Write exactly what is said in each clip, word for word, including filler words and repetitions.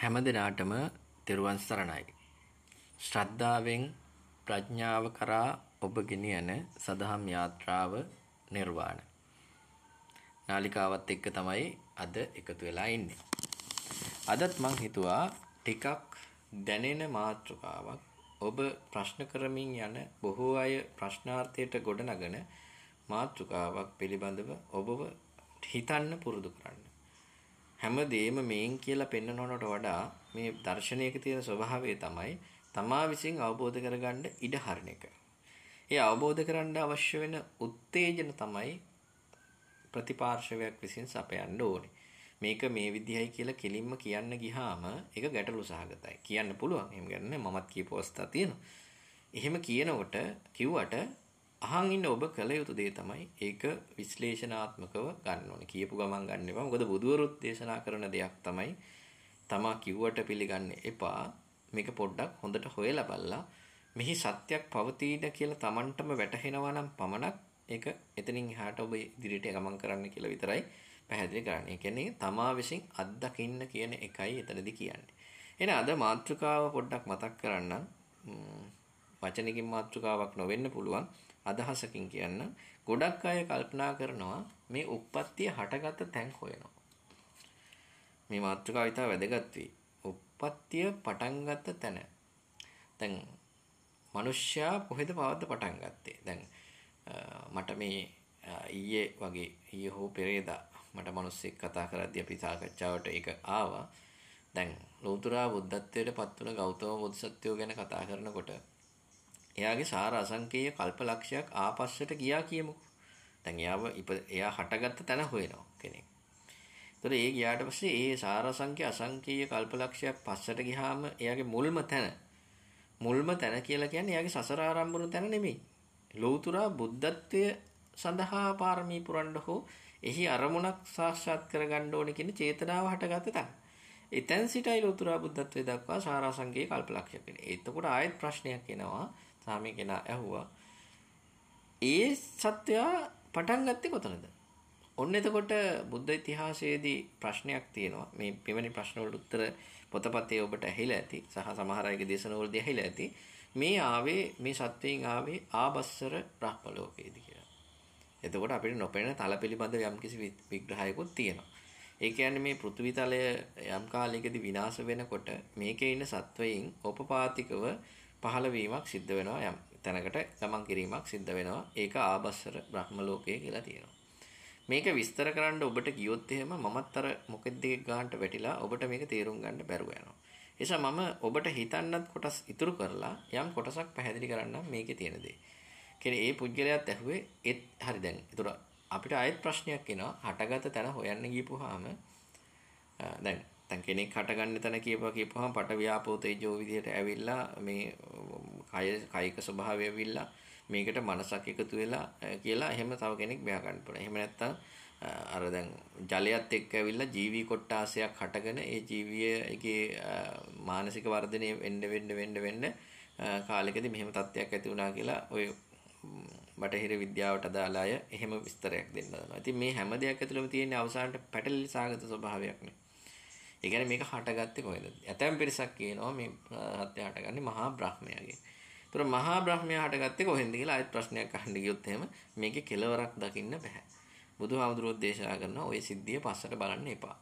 හැම දිනාටම තෙරුවන් සරණයි. ශ්‍රද්ධාවෙන් ප්‍රඥාව කරා ඔබ ගෙනියන සදහම් යාත්‍රාව නිර්වාණ. නාලිකාවත් එක්ක තමයි අද එකතු වෙලා ඉන්නේ. අදත් මං හිතුවා ටිකක් දැනෙන මාතෘකාවක් ඔබ ප්‍රශ්න කරමින් යන බොහෝ අය ප්‍රශ්නාර්ථයට ගොඩනගන මාතෘකාවක් පිළිබඳව ඔබව හිතන්න පුරුදු කරන්න. හැමදේම මේන් කියලා පෙන්වනවට වඩා මේ දර්ශනයක තියෙන ස්වභාවය තමයි තමා විසින් අවබෝධ කරගන්න ඉඩ හරින එක. ඒ අවබෝධ කරන්න අවශ්‍ය වෙන උත්තේජන තමයි ප්‍රතිපාර්ශවයක් විසින් සපයන්න ඕනේ. මේක මේ විදිහයි කියලා කෙලින්ම කියන්න ගියාම ඒක ගැටලු සහගතයි. කියන්න පුළුවන්. එහෙම ගන්න මමත් කියපු අවස්ථා තියෙනවා. එහෙම කියනකොට කිව්වට අහන් ඉන්න ඔබ කළ යුතු දේ තමයි ඒක විශ්ලේෂණාත්මකව ගන්න ඕනේ. කියපු ගමන් ගන්න එපා. මොකද බුදුවරුත් දේශනා කරන දෙයක් තමයි තමා කිව්වට පිළිගන්න එපා. මේක පොඩ්ඩක් හොඳට හොයලා බලලා මෙහි සත්‍යක් පවතින කියලා Tamanටම වැටහෙනවා නම් පමණක් ඒක එතනින් එහාට ඔබ ඉදිරියට ගමන් කරන්න කියලා විතරයි පැහැදිලි කරන්නේ. ඒ කියන්නේ තමා විසින් අත්දකින්න කියන එකයි එතනදි කියන්නේ. එහෙනම් අද මාත්‍රිකාව පොඩ්ඩක් මතක් කරන්න. වචනකින් මාත්‍රිකාවක් නොවෙන්න පුළුවන්. අදහසකින් කියන්න ගොඩක් අය කල්පනා කරනවා මේ උප්පත්තිය හටගත් තැන් හොයනවා. මේ මාතෘකාව ඊට වැදගත් වෙයි. උප්පත්තිය පටන් ගත්ත තැන. දැන් මිනිස්සයා කොහෙද පවද්ද පටන් ගත්තේ? දැන් මට මේ ඊයේ වගේ ඊයේ හෝ පෙරේදා මට මිනිස්සෙක් කතා කරද්දී අපි සාකච්ඡාවට ඒක ආවා. දැන් ලෞතර බුද්ධත්වයට පත් වුණ ගෞතම බුදුසත්වෝ ගැන කතා කරනකොට එයාගේ සාර අසංකේය කල්පලක්ෂයක් ආපස්සට ගියා කියමුකෝ. දැන් එයාව එයා හටගත්ත තැන හොයනවා කෙනෙක්. ඒතර ඒ ගියාට පස්සේ ඒ සාර අසංකේය අසංකේය කල්පලක්ෂයක් පස්සට ගියාම එයාගේ මුල්ම තැන මුල්ම තැන කියලා කියන්නේ එයාගේ සසර ආරම්භ වුණු තැන නෙමෙයි. ලෞතුරා බුද්ධත්වයේ සඳහා පාරමී පුරන්න හෝ එහි අරමුණක් සාක්ෂාත් කරගන්න ඕනේ කියන චේතනාව හටගත්ත තැන. එතෙන් සිටයි ලෞතුරා බුද්ධත්වයේ දක්වා සාර අසංකේය කල්පලක්ෂය කියන්නේ. එතකොට ආයෙත් ප්‍රශ්නයක් එනවා. සාමි කෙනා ඇහුවා ඒ සත්‍යය පටන් ගත්තේ කොතනද? ඔන්න එතකොට බුද්ධ ඉතිහාසයේදී ප්‍රශ්නයක් තියෙනවා. මේ මෙවැනි ප්‍රශ්න වලට උත්තර පොතපතේ ඔබට ඇහිලා ඇති සහ සමහර අයගේ දේශනවලදී ඇහිලා ඇති. මේ ආවේ මේ සත්‍යයෙන් ආවේ ආබස්සර බ්‍රහ්ම ලෝකයේදී කියලා. එතකොට අපිට නොපෙනෙන තල පිළිබඳව යම්කිසි විග්‍රහයකුත් තියෙනවා. ඒ කියන්නේ මේ පෘථිවි තලය යම් කාලයකදී විනාශ වෙනකොට මේකේ ඉන්න සත්වයන් උපපාතිකව පහළ වීමක් සිද්ධ වෙනවා. යම් තැනකට ගමන් කිරීමක් සිද්ධ වෙනවා. ඒක ආබස්සර බ්‍රහ්ම ලෝකය කියලා තියෙනවා. මේක විස්තර කරන්න ඔබට ගියොත් එහෙම මමත් අර මොකෙද්ද ගන්නට වැටිලා ඔබට මේක තේරුම් ගන්න බැරුව යනවා. එනිසා මම ඔබට හිතන්නත් කොටස් ඉතුරු කරලා යම් කොටසක් පැහැදිලි කරන්න මේකේ තියෙන දේ. ඒ පුද්ගලයාත් ඇහුවේ ඒත් හරි දැන්. ඒතර අපිට ආයෙත් ප්‍රශ්නයක් එනවා. හටගත තැන හොයන්න ගියපුවාම දැන් දැන් කෙනෙක් හටගන්න තැන කියපුවා කියපුවාම පට ව්‍යාපෝ තේජෝ විදියට ඇවිල්ලා මේ කය කයික ස්වභාවය ඇවිල්ලා මේකට මනසක් එකතු වෙලා කියලා එහෙම තව කෙනෙක් බයා ගන්න පුළුවන්. එහෙම නැත්නම් අර දැන් ජලයත් එක්ක ඇවිල්ලා ජීවි කොටාසයක් හටගෙන ඒ ජීවියගේ මානසික වර්ධනය වෙන්න වෙන්න වෙන්න වෙන්න කාලෙකදී මෙහෙම තත්ත්වයක් ඇති වුණා කියලා ඔය බටහිර විද්‍යාවට අදාළ අය එහෙම විස්තරයක් දෙන්න හදනවා. ඉතින් මේ හැම දෙයක් ඇතුළම තියෙන අවසානට පැටලෙලි සාගත ස්වභාවයක් නේ. ඒ කියන්නේ මේක හටගත්තේ කොහෙද? ඇතැම් පිරිසක් කියනවා මේ සත්‍ය හටගන්නේ මහා බ්‍රහ්මයාගෙන්. ඒතර මහා බ්‍රහ්මයා හටගත්තේ කොහෙන්ද කියලා ආයෙත් ප්‍රශ්නයක් අහන්න ගියොත් එහෙම මේකේ කෙලවරක් දකින්න බෑ. බුදුහාමුදුරුවෝ දේශනා කරනවා ওই සිද්ධිය පස්සට බලන්න එපා.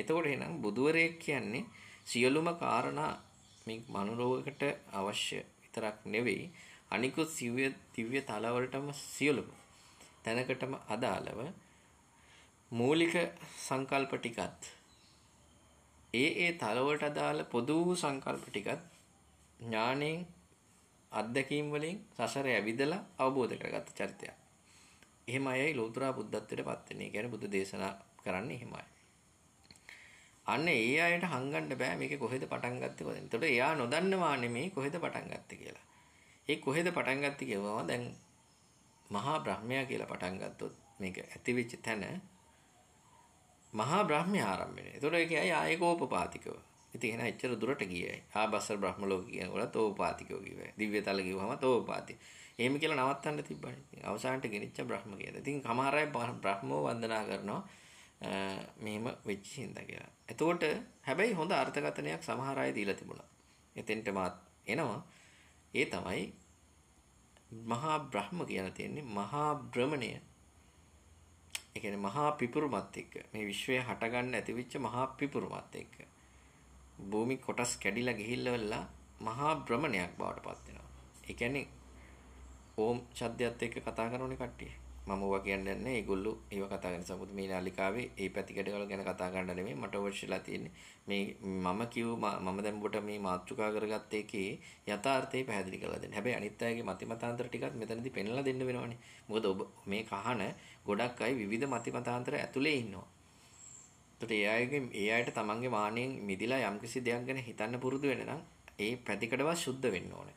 එතකොට එහෙනම් බුදුවරයෙක් කියන්නේ සියලුම කාරණා මේ මනෝරෝගයකට අවශ්‍ය විතරක් නෙවෙයි අනිකුත් සිව්‍ය දිව්‍ය තලවලටම සියලුම තැනකටම අදාළව මූලික සංකල්ප ටිකත් ඒ ඒ තලවලට අදාළ පොදු සංකල්ප ටිකත් ඥාණයෙන් අත්දැකීම් වලින් සසරේ ඇවිදලා අවබෝධ කරගත්ත චරිතයක්. එහෙම අයයි ලෞතර බුද්ධත්වයට පත් වෙන්නේ. ඒ කියන්නේ බුදු දේශනා කරන්නේ එහෙමයි. අන්න ඒ අයට හංගන්න බෑ මේක කොහෙද පටන් ගත්තේ කොහෙන්ද. ඒතකොට එයා නොදන්නවා නෙමේ කොහෙද පටන් ගත්තේ කියලා. ඒ කොහෙද පටන් ගත්තේ කියවම දැන් මහා බ්‍රහ්මයා කියලා පටන් ගත්තොත් මේක ඇතිවෙච්ච තැන මහා බ්‍රහ්මයා ආරම්භ වෙනවා. ඒතකොට ඒ කියයි ආයකෝපපාතිකව. ඉතින් එහෙනම් එච්චර දුරට ගියයි. ආබස්සර බ්‍රහ්ම ලෝක කියනකොට තෝපාතිකව කිව්වා. දිව්‍යතල කිව්වම තෝපාති. එහෙම කියලා නවත්තන්න තිබ්බනේ. අවසානට ගෙනිච්ච බ්‍රහ්ම කියද. ඉතින් කමාරය බ්‍රහ්මෝ වන්දනා කරනවා. මෙහෙම වෙච්ච හින්දා කියලා. එතකොට හැබැයි හොඳ අර්ථකථනයක් සමහර අය දීලා තිබුණා. එතෙන්ට මාත් එනවා. ඒ තමයි මහා බ්‍රහ්ම කියලා තියෙන්නේ මහා භ්‍රමණය. ඒ කියන්නේ මහා පිපුරුමත් එක්ක මේ විශ්වය හටගන්න ඇතිවෙච්ච මහා පිපුරුමත් එක්ක භූමි කොටස් කැඩිලා ගිහිල්ලා මහා භ්‍රමණයක් බවට පත් වෙනවා. ඒ කියන්නේ ඕම් ශබ්දයත් එක්ක කතා කරනෝනේ කට්ටිය. මම ඔවා කියන්නේ නැහැ. ඒගොල්ලෝ ඒව කතා කරන සම්පූර්ණ මේ නාලිකාවේ ඒ පැතිකඩවල ගැන කතා කරන්න නෙමෙයි මට අවශ්‍යලා තියෙන්නේ. මේ මම කිව්ව මම දැන් ඔබට මේ මාතෘකා කරගත්ත එකේ යථාර්ථය පැහැදිලි කරලා දෙන්න. හැබැයි අනිත් අයගේ මතිමතාන්තර ටිකත් මෙතනදී පෙන්ලා දෙන්න වෙනවනේ. මොකද ඔබ මේ කහන ගොඩක් අය විවිධ මතිමතාන්තර ඇතුලේ ඉන්නවා. ඒතට ඒ අයගේ ඒ අයට තමන්ගේ මානෙන් මිදිලා යම්කිසි දෙයක් ගැන හිතන්න පුරුදු වෙන්න නම් ඒ පැතිකඩව සුද්ධ වෙන්න ඕනේ.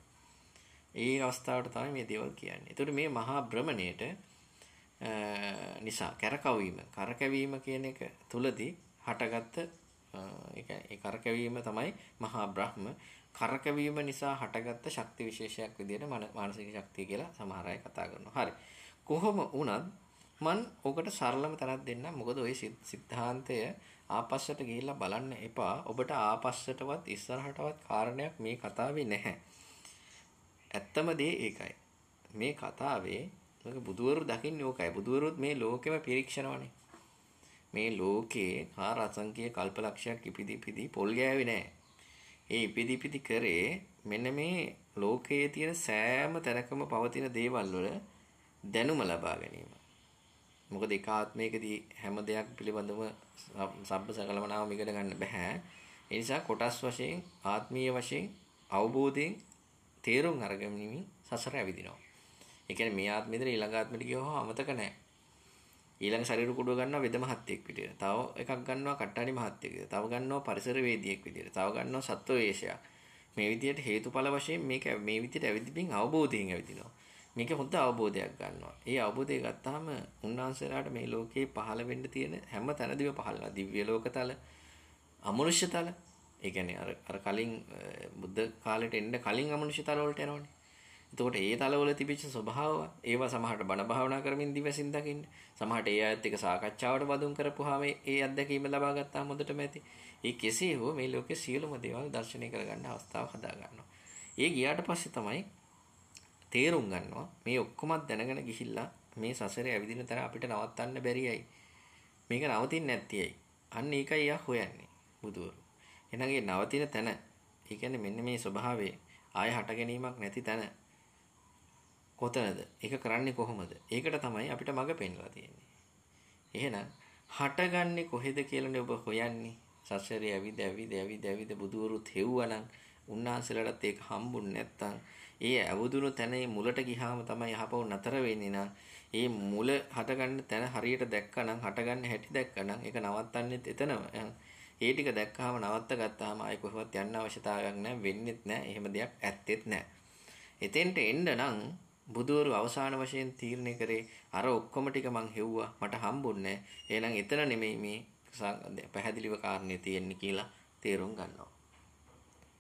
ඒ අවස්ථාවට තමයි මේ දේවල් කියන්නේ. ඒතට මේ මහා භ්‍රමණයට නිසා කරකවීම කරකැවීම කියන එක තුලදී හටගත්ත ඒ කරකැවීම තමයි මහා බ්‍රහ්ම. කරකැවීම නිසා හටගත්ත ශක්ති විශේෂයක් විදිහට මානසික ශක්තිය කියලා සමහර අය කතා කරනවා. හරි. කොහොම වුණත් මන් ඔකට සරලම තරක් දෙන්නම්. මොකද ওই සිද්ධාන්තය ආපස්සට ගිහිල්ලා බලන්න එපා. ඔබට ආපස්සටවත් ඉස්සරහටවත් කාරණයක් මේ කතාවේ නැහැ. ඇත්තම දේ ඒකයි. මේ කතාවේ මොකද බුදුවරු දකින්නේ ඕකයි. බුදුවරුත් මේ ලෝකෙම පිරික්ෂනවනේ. මේ ලෝකේ හාර අසංකේ කල්පලක්ෂයක් ඉපිදි ඉපිදි පොල් ගෑවේ නැහැ. ඒ ඉපිදි ඉපිදි කරේ මෙන්න මේ ලෝකයේ තියෙන සෑම තැනකම පවතින දේවල් වල දැනුම ලබා ගැනීම. මොකද එක ආත්මයකදී හැම දෙයක් පිළිබඳව සබ්බ සකලමනාව මිගල ගන්න බෑ. ඒ නිසා කොටස් වශයෙන් ආත්මීය වශයෙන් අවබෝධයෙන් තේරුම් අරගැනීමෙන් සසර ඇවිදිනවා. ඒ කියන්නේ මේ ආත්මෙ ඉඳලා ඊළඟ ආත්මෙට ගියවහම අමතක නැහැ. ඊළඟ ශරීර කුඩුව ගන්නවා වෙද මහත්යෙක් විදියට. තව එකක් ගන්නවා කට්ටාඩි මහත්යෙක් විදියට. තව ගන්නවා පරිසර වේදියෙක් විදියට. තව ගන්නවා සත්ව වේශයක්. මේ විදියට හේතුඵල වශයෙන් මේක මේ විදියට ඇවිදින්මින් අවබෝධයෙන් ඇවිදිනවා. මේක හොඳ අවබෝධයක් ගන්නවා. ඒ අවබෝධය ගත්තාම උන්වහන්සේලාට මේ ලෝකේ පහළ වෙන්න තියෙන හැම තැනදීම පහළලා දිව්‍ය ලෝකතල, අමනුෂ්‍ය තල. ඒ කියන්නේ අර අර කලින් බුද්ධ කාලෙට එන්න කලින් අමනුෂ්‍ය තල වලට යනවනේ. එතකොට ඒ තල වල තිබිච්ච ස්වභාව ඒවා සමහරට බණ භාවනා කරමින් දිවසින් දකින්න. සමහරට ඒ අයත් එක්ක සාකච්ඡාවට බඳුන් කරපුවාම ඒ අත්දැකීම ලබා ගත්තාම හොඳටම ඇති. ඒ කෙසේ හෝ මේ ලෝකයේ සියලුම දේවල් දැర్శණය කරගන්න අවස්ථාව හදා ගන්නවා. ඒ ගියාට පස්සේ තමයි තේරුම් ගන්නවා මේ ඔක්කොමත් දැනගෙන ගිහිල්ලා මේ සසරේ ඇවිදින තර අපිට නවත්තන්න බැරියයි. මේක නවතින්නේ නැතියි. අන්න ඒකයි යා හොයන්නේ බුදුවරු. එනගේ නවතින තැන, ඒ කියන්නේ මෙන්න මේ ස්වභාවයේ ආය හට ගැනීමක් නැති තැන කොතනද? ඒක කරන්නේ කොහොමද? ඒකට තමයි අපිට මඟ පෙන්වලා තියෙන්නේ. එහෙනම් හටගන්නේ කොහෙද කියලානේ ඔබ හොයන්නේ. සසරේ ඇවිද ඇවිද ඇවිද ඇවිද බුදුවරුත් හෙව්වනම් උන්වහන්සේලාට ඒක හම්බුනේ නැත්තම් ඒ ඇවුදුණු තැනේ මුලට ගියාම තමයි යහපව නතර වෙන්නේ. නා ඒ මුල හටගන්න තැන හරියට දැක්කනම් හටගන්න හැටි දැක්කනම් ඒක නවත්තන්නෙත් එතනම. ඒ ටික දැක්කහම නවත්ත ගත්තාම ආයි කොහෙවත් යන්න අවශ්‍යතාවයක් නැහැ. වෙන්නෙත් නැහැ. එහෙම දෙයක් ඇත්තෙත් නැහැ. එතෙන්ට එන්න නම් බුදුවරු අවසාන වශයෙන් තීරණය කරේ අර ඔක්කොම ටික මං හෙව්වා මට හම්බුන්නේ නැහැ. එහෙනම් එතන නෙමෙයි මේ පැහැදිලිව කාරණේ තියෙන්නේ කියලා තේරුම් ගන්නවා.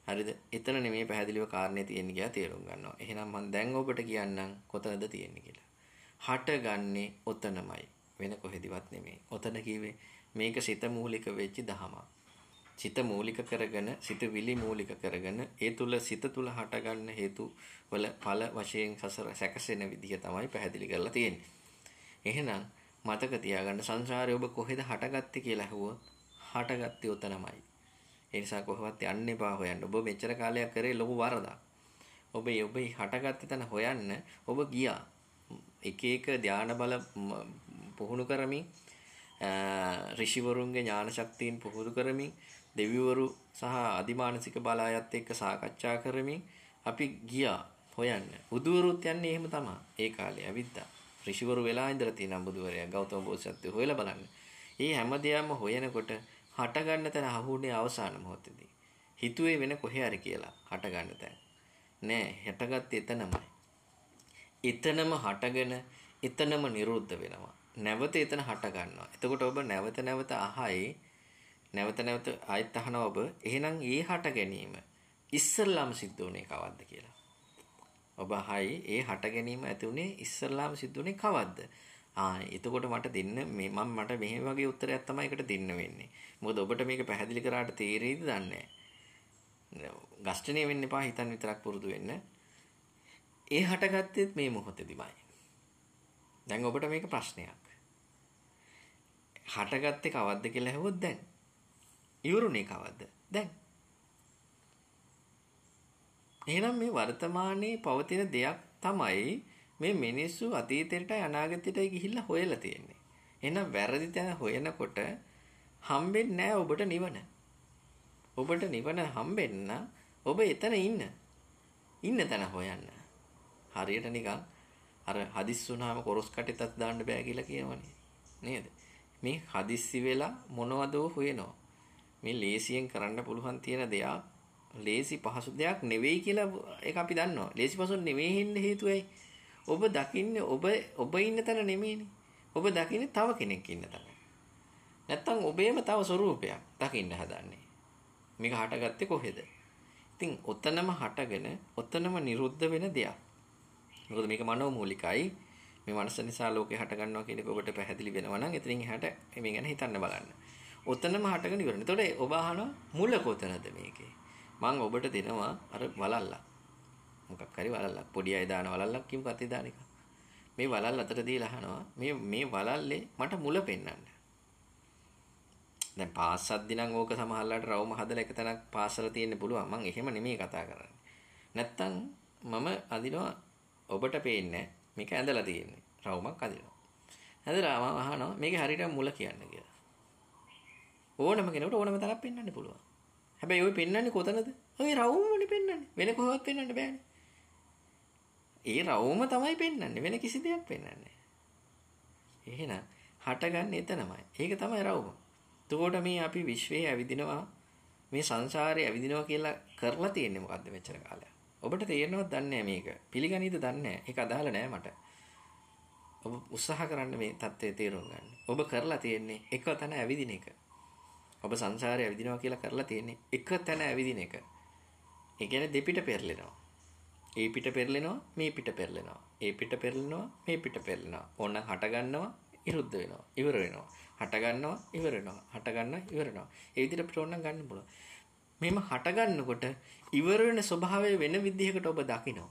හරිද? එතන නෙමෙයි පැහැදිලිව කාරණේ තියෙන්නේ කියලා තේරුම් ගන්නවා. එහෙනම් මං දැන් ඔබට කියන්නම් කොතනද තියෙන්නේ කියලා. හටගන්නේ ඔතනමයි. වෙන කොහෙදිවත් නෙමෙයි. ඔතන කියවේ මේක සිත මූලික වෙච්ච දහමක්. සිත මූලික කරගෙන, සිත විලි මූලික කරගෙන, ඒ තුල සිත තුල හටගන්න හේතු වල ඵල වශයෙන් සසර සැකසෙන විදිය තමයි පැහැදිලි කරලා තියෙන්නේ. එහෙනම් මතක තියාගන්න සංසාරේ ඔබ කොහෙද හටගත්තේ කියලා අහුවොත් හටගත්තේ උතනමයි. ඒ නිසා කොහොමවත් යන්න එපා හොයන්න. ඔබ මෙච්චර කාලයක් කරේ ලොකු වරදක්. ඔබ ඔබේ හටගත්තේ තන හොයන්න ඔබ ගියා. එක එක ධානා බල පුහුණු කරමින් ඍෂිවරුන්ගේ ඥාන ශක්තියින් පුහුණු කරමින් දෙවිවරු සහ අධිමානසික බලයත් එක්ක සාකච්ඡා කරමින් අපි ගියා හොයන්න. බුදුවරුත් යන්නේ එහෙම තමයි. ඒ කාලේ ඇවිද්දා. ඍෂිවරු වෙලා ඉඳලා තියෙන බුදුවරයා ගෞතම බෝසත්ත්වෝ හොයලා බලන්න. මේ හැමදේම හොයනකොට හටගන්න තැන අහුනේ අවසාන මොහොතේදී. හිතුවේ වෙන කොහේ හරි කියලා හටගන්න තැන. නෑ, හටගත්තේ එතනමයි. එතනම හටගෙන එතනම නිරුද්ධ වෙනවා. නැවත එතන හට ගන්නවා. එතකොට ඔබ නැවත නැවත අහයි නැවත නැවත ආයෙත් අහනවා ඔබ. එහෙනම් ඒ හට ගැනීම ඉස්සල්ලාම සිද්ධ වුණේ කවද්ද කියලා. ඔබ අහයි ඒ හට ගැනීම ඇති වුණේ ඉස්සල්ලාම සිද්ධ වුණේ කවද්ද? ආ එතකොට මට දෙන්න මේ මම මට මෙහෙ වගේ උත්තරයක් තමයි එකට දෙන්න වෙන්නේ. මොකද ඔබට මේක පැහැදිලි කරාට තේරෙයිද දන්නේ නැහැ. ගස්ඨණය වෙන්න එපා, හිතන් විතරක් පුරුදු වෙන්න. ඒ හටගත්තෙත් මේ මොහොතේදීමයි. දැන් ඔබට මේක ප්‍රශ්නයක්. හටගත්තේ කවද්ද කියලා ඇහුවොත් දැන්. ඉවරුනේ කවද්ද? දැන්. එහෙනම් මේ වර්තමානයේ පවතින දෙයක් තමයි මේ මිනිස්සු අතීතයටයි අනාගතයටයි ගිහිල්ලා හොයලා තියෙන්නේ. එහෙනම් වැරදි තැන හොයනකොට හම්බෙන්නේ නැහැ ඔබට නිවන. ඔබට නිවන හම්බෙන්න ඔබ එතන ඉන්න. ඉන්න තැන හොයන්න. හරියට නිකන් අර හදිස්සි වුණාම කොරස් කටෙතත් දාන්න බෑ කියලා කියවනේ. නේද? මේ හදිස්සි වෙලා මොනවදෝ හොයනවා. මේ ලේසියෙන් කරන්න පුළුවන් තියෙන දෙයක් ලේසි පහසු දෙයක් නෙවෙයි කියලා ඒක අපි දන්නවා. ලේසි පහසු නෙවෙයි හින්න හේතුවයි. ඔබ දකින්නේ ඔබ ඔබ ඉන්න තැන නෙමෙයිනේ. ඔබ දකින්නේ තව කෙනෙක් ඉන්න තැන. නැත්තම් ඔබේම තව ස්වරූපයක් දකින්න හදන්නේ. මේක හටගත්තේ කොහෙද? ඉතින් ඔතනම හටගෙන ඔතනම නිරුද්ධ වෙන දෙයක්. මොකද මේක මනෝමූලිකයි. මේ මනස නිසා ලෝකේ හට ගන්නවා කියන එක ඔබට පැහැදිලි වෙනවා නම් එතනින් එහාට මේ ගැන හිතන්න බලන්න. ඔතනම හටගෙන ඉවරනේ. එතකොට ඔබ අහනවා මුල කොතනද මේකේ? මම ඔබට දෙනවා අර වලල්ලක්. මොකක් හරි වලල්ලක් පොඩි අය දාන වලල්ලක් කිව්ව කතේ දාන එක. මේ වලල් අතර දීලා අහනවා මේ මේ වලල්ලේ මට මුල පෙන්වන්න. දැන් පාසක් දිනම් ඕක සමහරලාට රවුම හදලා එක තැනක් පාසල තියෙන්න පුළුවන්. මම එහෙම නෙමෙයි කතා කරන්නේ. නැත්තම් මම අදිනවා ඔබට පේන්නේ මේක ඇඳලා තියෙන්නේ. රවුමක් අදිනවා. ඇඳලා මම අහනවා මේකේ හරියට මුල කියන්න කියලා. ඕනම කෙනෙකුට ඕනම තරම් පෙන්වන්න පුළුවන්. හැබැයි ඔය පෙන්වන්නේ කොතනද? ඔය රවුමනේ පෙන්වන්නේ. වෙන කොහොමවත් පෙන්වන්න බෑනේ. ඒ රවුම තමයි පෙන්වන්නේ. වෙන කිසි දෙයක් පෙන්වන්නේ නැහැ. එහෙනම් හටගන්නේ එතනමයි. ඒක තමයි රවුම. එතකොට මේ අපි විශ්වයේ ඇවිදිනවා මේ සංසාරේ ඇවිදිනවා කියලා කරලා තියෙන්නේ මොකද්ද මෙච්චර කාලයක්? ඔබට තේරෙනවද දන්නේ නැහැ මේක. පිළිගනීද දන්නේ නැහැ. ඒක අදාළ නැහැ මට. ඔබ උත්සාහ කරන්න මේ தත්ත්වය තේරුම් ගන්න. ඔබ කරලා තියෙන්නේ එක තැන ඇවිදින එක. ඔබ සංසාරේ ඇවිදිනවා කියලා කරලා තියෙන්නේ එක තැන ඇවිදින එක. ඒ කියන්නේ දෙපිට පෙරලෙනවා. ඒ පිට පෙරලෙනවා, මේ පිට පෙරලෙනවා. ඒ පිට පෙරලෙනවා, මේ පිට පෙරලෙනවා. ඕන හට ගන්නවා, ඉරුද්ද වෙනවා, ඉවර වෙනවා. හට ගන්නවා, ඉවර වෙනවා. හට ගන්නවා, ඉවර වෙනවා. ඒ විදිහට අපිට ඕන නම් ගන්න පුළුවන්. මෙහෙම හට ගන්නකොට ඉවර වෙන ස්වභාවය වෙන විදිහකට ඔබ දකිනවා.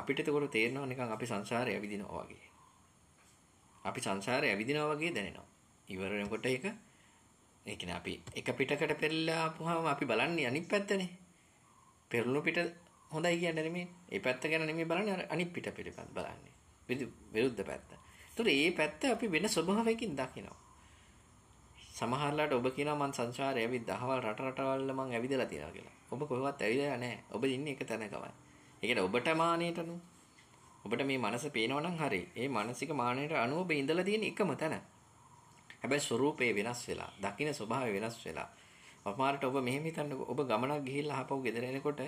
අපිට ඒක තේරෙනවා නිකන් අපි සංසාරේ ඇවිදිනවා වගේ. අපි සංසාරේ ඇවිදිනවා වගේ දැනෙනවා. ඉවර වෙනකොට ඒක ඒ කියන්නේ අපි එක පිටකට පෙරලා ආපුවාම අපි බලන්නේ අනිත් පැත්තනේ. පෙරළුණු පිට හොඳයි කියන්නේ නෙමෙයි. ඒ පැත්ත ගැන නෙමෙයි බලන්නේ අර අනිත් පිට පිළිබඳ බලන්නේ. විරුද්ධ පැත්ත. ඒතර ඒ පැත්ත අපි වෙන ස්වභාවයකින් දකිනවා. සමහරලාට ඔබ කියනවා මං සංසාරේ ඇවිත් දහවල් රට රටවල් වල මං ඇවිදලා තියෙනවා කියලා. ඔබ කොහෙවත් ඇවිදලා නැහැ. ඔබ ඉන්නේ එක තැනකමයි. ඒ කියන්නේ ඔබට මානෙටනේ. ඔබට මේ මනස පේනවා නම් හරි. ඒ මානසික මානෙට අනුව ඔබ ඉඳලා තියෙන එකම තැන. හැබැයි ස්වරූපේ වෙනස් වෙලා, දකින්න ස්වභාවය වෙනස් වෙලා. අපමාරට ඔබ මෙහෙම හිතන්නකො ඔබ ගමනක් ගිහිල්ලා ආපහු ගෙදර එනකොට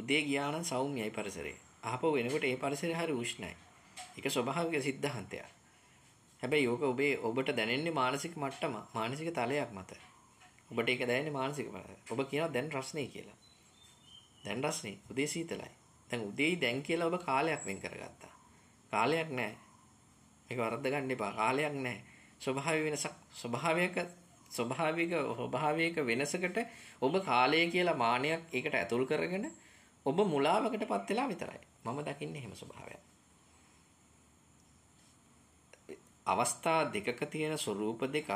උදේ ගියා නම් සෞම්‍යයි පරිසරය. ආපහු එනකොට ඒ පරිසරය හරි උෂ්ණයි. ඒක ස්වභාවික સિદ્ધාන්තයක්. හැබැයි ඕක ඔබේ ඔබට දැනෙන්නේ මානසික මට්ටම, මානසික තලයක් මත. ඔබට ඒක දැනෙන්නේ මානසික මට්ටම. ඔබ කියනවා දැන් රස්නේ කියලා. දැන් රස්නේ උදේ සීතලයි. දැන් උදේයි දැන් කියලා ඔබ කාලයක් වෙන් කරගත්තා. කාලයක් නැහැ. මේක වරද්ද ගන්න එපා. කාලයක් නැහැ. ස්වභාවික වෙනසක් ස්වභාවික ස්වභාවික ස්වභාවික වෙනසකට ඔබ කාලය කියලා මානයක් ඒකට ඇතුල් කරගෙන ඔබ මුලාවකටපත් වෙලා විතරයි මම දකින්නේ එහෙම ස්වභාවයක්. අවස්ථා දෙකක තියෙන ස්වરૂප දෙකක්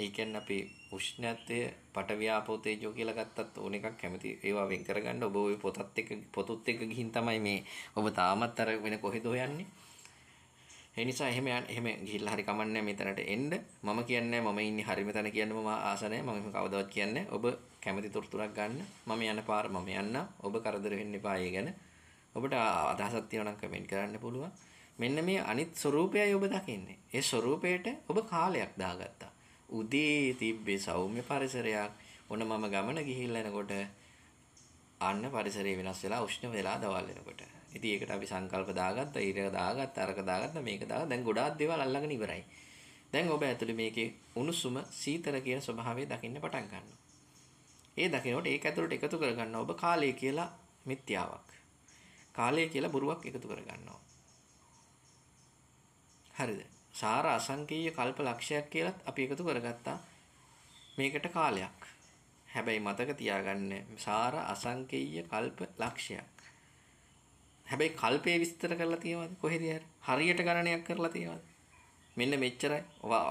ඒ කියන්නේ අපි උෂ්ණත්වය පටවියාපෝ තේජෝ කියලා ගත්තත් ඕන එකක් කැමති ඒවා වෙන් කරගන්න ඔබ ওই පොතත් එක්ක පොතත් එක්ක ගිහින් තමයි මේ ඔබ තාමත් අර වෙන කොහෙද යන්නේ. ඒ නිසා එහෙම එහෙම ගිහිල්ලා හරි කමන්නේ මෙතනට එන්න මම කියන්නේ මම ඉන්නේ හරිම තැන කියන්න මම ආස නැහැ මම එහෙම කවදාවත් කියන්නේ ඔබ කැමති තොරතුරක් ගන්න මම යන පාර මම යන්න ඔබ කරදර වෙන්න එපා ඒ ගැන ඔබට අදහසක් තියෙනවා නම් කමෙන්ට් කරන්න පුළුවන්. මෙන්න මේ අනිත් ස්වરૂපයයි ඔබ දකින්නේ. ඒ ස්වરૂපයට ඔබ කාලයක් දාගත්තා. උදේ තිබ්බේ සෞම්‍ය පරිසරයක්. ඔන්න මම ගමන ගිහිල්ලා එනකොට අන්න පරිසරය වෙනස් වෙලා උෂ්ණ වෙලා දවල් වෙනකොට ඉතින් ඒකට අපි සංකල්ප දාගත්තා, ඊට දාගත්තා, අරක දාගත්තා, මේක දාගත්තා. දැන් ගොඩාක් දේවල් අල්ලගෙන ඉවරයි. දැන් ඔබ ඇතුලේ මේකේ උණුසුම, සීතල කියන ස්වභාවය දකින්න පටන් ගන්නවා. ඒ දකිනකොට ඒක ඇතුලට එකතු කරගන්නවා ඔබ කාලය කියලා මිත්‍යාවක්. කාලය කියලා බොරුවක් එකතු කරගන්නවා. හරිද? සාර අසංකීය කල්ප ලක්ෂයක් කියලත් අපි එකතු කරගත්තා මේකට කාලයක්. හැබැයි මතක තියාගන්න සාර අසංකීය කල්ප ලක්ෂයක්. හැබැයි කල්පේ විස්තර කරලා තියෙනවද කොහෙද? හරියට ගණනයක් කරලා තියෙනවද? මෙන්න මෙච්චරයි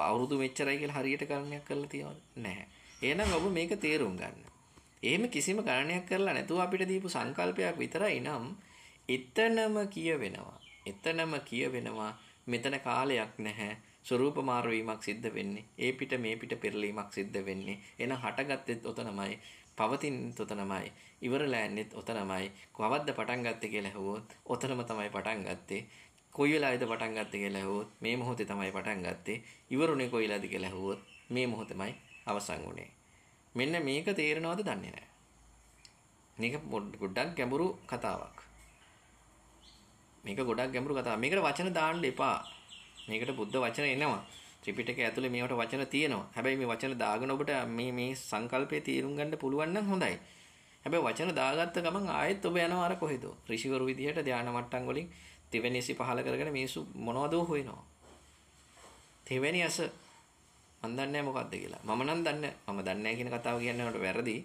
අවුරුදු මෙච්චරයි කියලා හරියට ගණනයක් කරලා තියෙනවද? නැහැ. එහෙනම් ඔබ මේක තේරුම් ගන්න. එහෙම කිසිම ගණනයක් කරලා නැතුව අපිට දීපු සංකල්පයක් විතරයි නම් එතනම කියවෙනවා. එතනම කියවෙනවා මෙතන කාලයක් නැහැ. ස්වરૂප මාරුවීමක් සිද්ධ වෙන්නේ. ඒ පිට මේ පිට පෙරලීමක් සිද්ධ වෙන්නේ. එන හටගත්තෙත් ඔතනමයි, පවතිනෙත් ඔතනමයි, ඉවරලා යන්නෙත් ඔතනමයි. කවද්ද පටන් ගත්තේ කියලා හෙවොත් ඔතනම තමයි පටන් ගත්තේ. කොයි වෙලාවේද පටන් ගත්තේ කියලා හෙවොත් මේ මොහොතේ තමයි පටන් ගත්තේ. ඉවරුනේ කොයිලාද කියලා හෙවොත් මේ මොහොතමයි අවසන් වුනේ. මෙන්න මේක තේරෙනවද දන්නේ නැහැ. මේක ගොඩක් ගැඹුරු කතාවක්. මේක ගොඩක් ගැඹුරු කතාවක්. මේකට වචන දාන්න එපා. මේකට බුද්ධ වචන එනවා. ත්‍රිපිටකය ඇතුලේ මේවට වචන තියෙනවා. හැබැයි මේ වචන දාගෙන ඔබට මේ මේ සංකල්පය තේරුම් ගන්න පුළුවන් නම් හොඳයි. හැබැයි වචන දාගත්ත ගමන් ආයෙත් ඔබ යනවා අර කොහෙද? ඍෂිවරු විදිහට ධානා මට්ටම් වලින් තෙවැනිසි පහල කරගෙන මේසු මොනවදෝ හොයනවා. තෙවැනිස මම දන්නේ නැහැ මොකද්ද කියලා. මම නම් දන්නේ මම දන්නේ නැහැ කියන කතාව කියන්නේ මට වැරදි.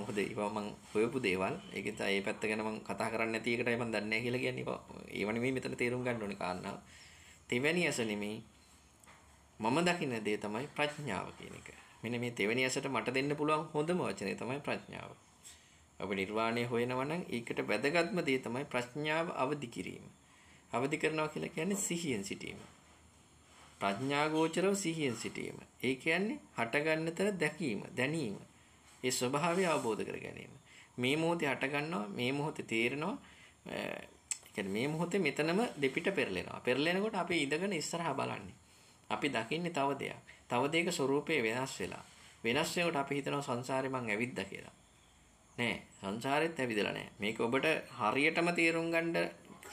මොකද ඒවා මම හොයපු දේවල්. ඒක තමයි මේ පැත්ත ගැන මම කතා කරන්නේ නැති එකටයි මම දන්නේ නැහැ කියලා කියන්නේ. ඒව නෙමෙයි මෙතන තේරුම් ගන්න ඕනේ කාරණාව. තෙවැනි ඇස නෙමෙයි මම දකින දේ තමයි ප්‍රඥාව කියන එක. මෙන්න මේ තෙවැනි ඇසට මට දෙන්න පුළුවන් හොඳම වචනේ තමයි ප්‍රඥාව. ඔබ නිර්වාණය හොයනවා නම් ඒකට වැදගත්ම දේ තමයි ප්‍රඥාව අවදි කිරීම. අවදි කරනවා කියලා කියන්නේ සිහියෙන් සිටීම. ප්‍රඥා ගෝචරව සිහියෙන් සිටීම. ඒ කියන්නේ හටගන්න තර දැකීම, දැනීම. ඒ ස්වභාවය අවබෝධ කර ගැනීම. මේ මොහොතේ හට ගන්නවා, මේ මොහොතේ තේරෙනවා. ඒ කියන්නේ මේ මොහොතේ මෙතනම දෙපිට පෙරලෙනවා. පෙරලෙනකොට අපි ඉඳගෙන ඉස්සරහා බලන්නේ. අපි දකින්නේ තව දෙයක්. තව දෙයක ස්වરૂපේ වෙනස් වෙලා. වෙනස් වෙනකොට අපි හිතනවා සංසාරේ මං ඇවිද්දා කියලා. නෑ, සංසාරෙත් ඇවිදලා නෑ. මේක ඔබට හරියටම තේරුම් ගන්න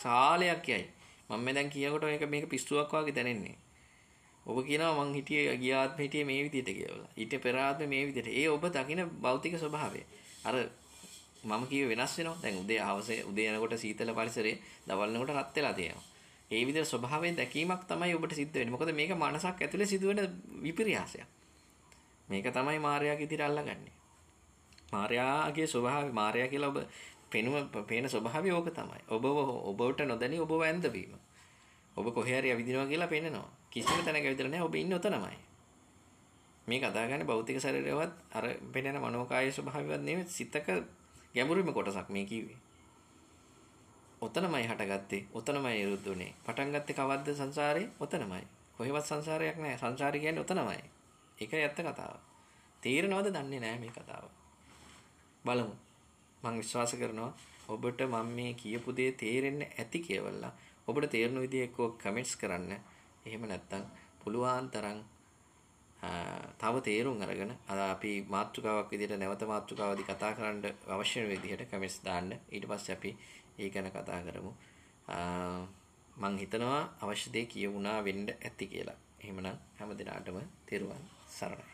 සාලයක් යයි. මම මේ දැන් කියනකොට මේක මේක පිස්සුවක් වගේ දැනෙන්නේ. ඔබ කියනවා මං හිටියේ ගිය ආත්මෙ හිටියේ මේ විදිහට කියලා. ඊට පෙර ආත්මෙ මේ විදිහට. ඒ ඔබ දකින භෞතික ස්වභාවය. අර මම කියුවේ වෙනස් වෙනවා. දැන් උදේ හවසේ උදේ යනකොට සීතල පරිසරයේ දවල් යනකොට රත් වෙලා තියෙනවා. ඒ විදිහට ස්වභාවයෙන් දැකීමක් තමයි ඔබට සිද්ධ වෙන්නේ. මොකද මේක මනසක් ඇතුලේ සිදුවෙන විපර්යාසයක්. මේක තමයි මායාවගේ විදිහට අල්ලගන්නේ. මායාවගේ ස්වභාවය මායාව කියලා ඔබ පෙනුම පේන ස්වභාවය ඕක තමයි. ඔබව ඔබවට නොදැනී ඔබව ඇඳවීම. ඔබ කොහේ හරි ඇවිදිනවා කියලා පේනනවා. කිසිම තැනක ඇවිදලා නැහැ. ඔබ ඉන්නේ ඔතනමයි. මේක අදාගන්නේ භෞතික ශරීරයවත් අර පෙනෙන මනෝකාය ස්වභාවයවත් නෙමෙයි. සිතක ගැඹුරුම කොටසක් මේ කිව්වේ. ඔතනමයි හටගත්තේ. ඔතනමයි නිරුද්ධ වුනේ. පටන් ගත්තේ කවද්ද සංසාරේ? ඔතනමයි. කොහෙවත් සංසාරයක් නැහැ. සංසාරය කියන්නේ ඔතනමයි. ඒකයි ඇත්ත කතාව. තේරෙනවද දන්නේ නැහැ මේ කතාව. බලමු. මම විශ්වාස කරනවා ඔබට මම මේ කියපු දේ තේරෙන්න ඇති කියලා. ඔබට තේරෙන විදිහේ එක්ක කමෙන්ට්ස් කරන්න. එහෙම නැත්නම් පුළුවන් තරම් තව තේරුම් අරගෙන අර අපි මාතෘකාවක් විදිහට නැවත මාතෘකාවදී කතා කරන්න අවශ්‍ය විදිහට කමෙන්ට්ස් දාන්න. ඊට පස්සේ අපි ඒ ගැන කතා කරමු. මම හිතනවා අවශ්‍ය දේ කියුණා වෙන්න ඇති කියලා. එහෙමනම් හැමදෙනාටම තෙරුවන් සරණයි.